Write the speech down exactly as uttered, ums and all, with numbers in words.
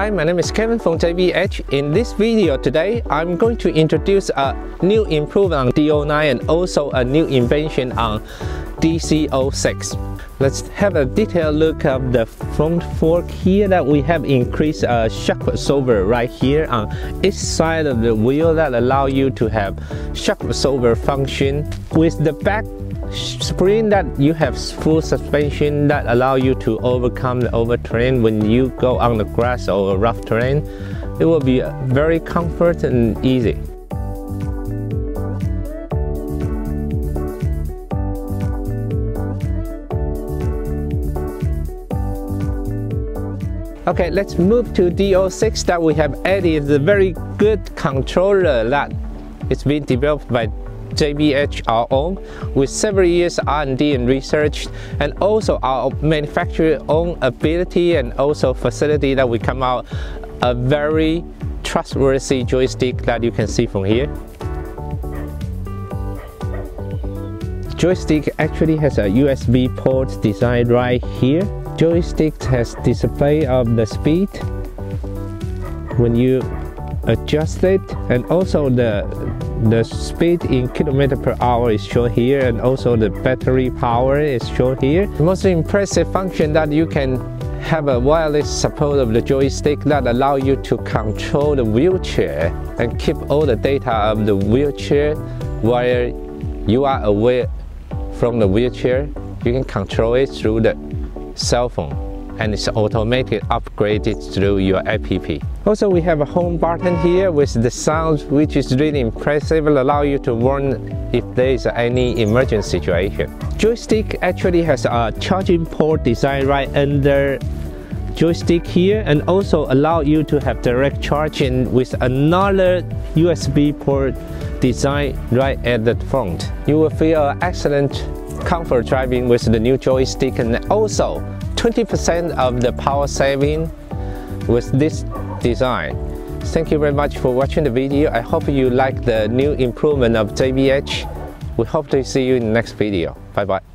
Hi, my name is Kevin from J B H. In this video today, I'm going to introduce a new improvement on D zero nine and also a new invention on D C zero six. Let's have a detailed look at the front fork here that we have increased a shock absorber right here on each side of the wheel that allow you to have shock absorber function. With the back spring that you have full suspension that allow you to overcome the overturn when you go on the grass or rough terrain. It will be very comfort and easy. Okay, let's move to D zero six that we have added the very good controller that it's been developed by J B H, our own, with several years R and D and research, and also our manufacturer's own ability and also facility that we come out a very trustworthy joystick that you can see from here. Joystick actually has a U S B port designed right here. Joystick has display of the speed when you adjust it, and also the the speed in kilometer per hour is shown here, and also the battery power is shown here. The most impressive function that you can have a wireless support of the joystick that allow you to control the wheelchair and keep all the data of the wheelchair while you are away from the wheelchair. You can control it through the cell phone, and it's automatically upgraded through your app. Also, we have a home button here with the sound, which is really impressive. It will allow you to warn if there is any emergency situation. Joystick actually has a charging port designed right under joystick here, and also allow you to have direct charging with another U S B port designed right at the front. You will feel excellent comfort driving with the new joystick, and also twenty percent of the power saving with this design. Thank you very much for watching the video. I hope you like the new improvement of J B H. We hope to see you in the next video. Bye bye.